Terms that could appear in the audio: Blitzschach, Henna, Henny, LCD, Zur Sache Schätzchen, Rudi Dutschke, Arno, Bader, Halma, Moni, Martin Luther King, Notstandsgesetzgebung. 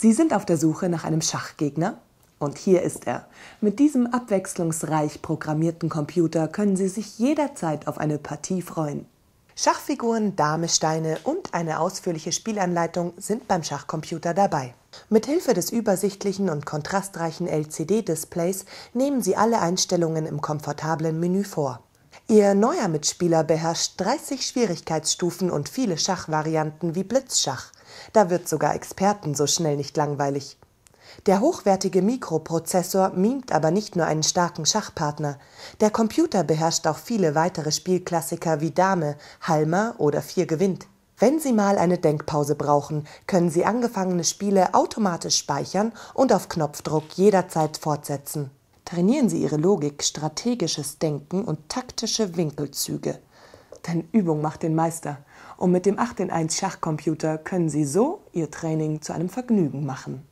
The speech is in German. Sie sind auf der Suche nach einem Schachgegner? Und hier ist er. Mit diesem abwechslungsreich programmierten Computer können Sie sich jederzeit auf eine Partie freuen. Schachfiguren, Dame, Steine und eine ausführliche Spielanleitung sind beim Schachcomputer dabei. Mit Hilfe des übersichtlichen und kontrastreichen LCD-Displays nehmen Sie alle Einstellungen im komfortablen Menü vor. Ihr neuer Mitspieler beherrscht 30 Schwierigkeitsstufen und viele Schachvarianten wie Blitzschach. Da wird sogar Experten so schnell nicht langweilig. Der hochwertige Mikroprozessor mimt aber nicht nur einen starken Schachpartner. Der Computer beherrscht auch viele weitere Spielklassiker wie Dame, Halma oder Vier gewinnt. Wenn Sie mal eine Denkpause brauchen, können Sie angefangene Spiele automatisch speichern und auf Knopfdruck jederzeit fortsetzen. Trainieren Sie Ihre Logik, strategisches Denken und taktische Winkelzüge. Denn Übung macht den Meister. Und mit dem 8-in-1 Schachcomputer können Sie so Ihr Training zu einem Vergnügen machen.